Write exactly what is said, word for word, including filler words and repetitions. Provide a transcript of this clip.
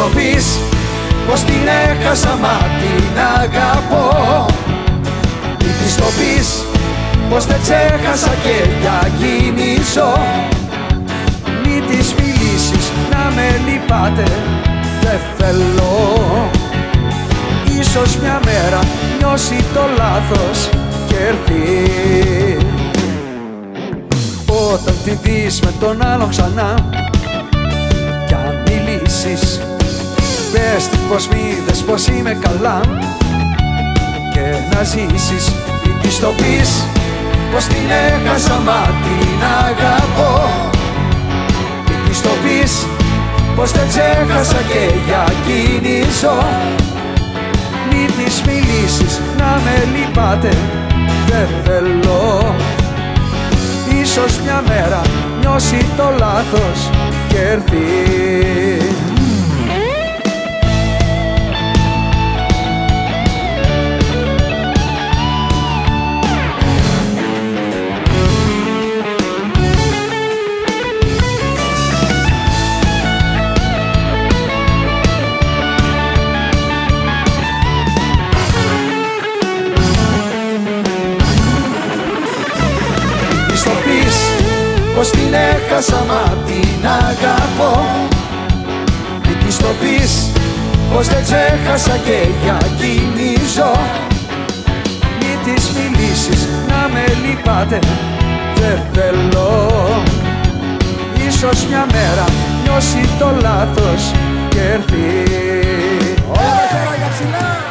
το πεις πως την έχασα μα την αγαπώ. Ή της το πεις πως δεν ξέχασα και για εκείνη ζω. Μη της μιλήσεις να με λυπάτε, δεν θέλω. Ίσως μια μέρα νιώσει το λάθος και έρθει. Όταν τη δεις με τον άλλον ξανά κι αν μιλήσεις, πες της πως μη δες πως είμαι καλά και να ζήσεις. Μην της το πεις πως την έχασα μα την αγαπώ. Μην της το πεις πως δεν ξέχασα και για εκείνη ζω. Μην της μιλήσεις να με λυπάτε, δεν θέλω. Ίσως μια μέρα νιώσει το λάθος και έρθει. Πως την έχασα μα την αγαπώ. Μην της το πεις πως δεν ξέχασα και για εκείνη ζω. Μην της μιλήσεις να με λυπάτε, δεν θέλω. Ίσως μια μέρα νιώσει το λάθος και έρθει.